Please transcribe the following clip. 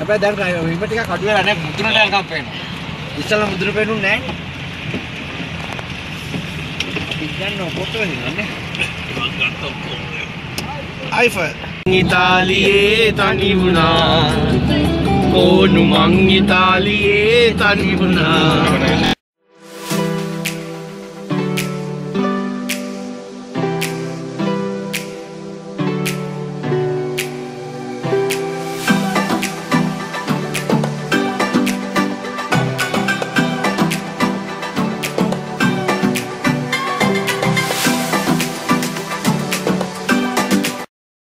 Apa dah kau? Ibu tika kau jual ada mungkin ada yang kau pen. Islam mungkin penu neng. Ikan no foto ni mana? Aifa. Italia tanibuna, kau numang Italia tanibuna.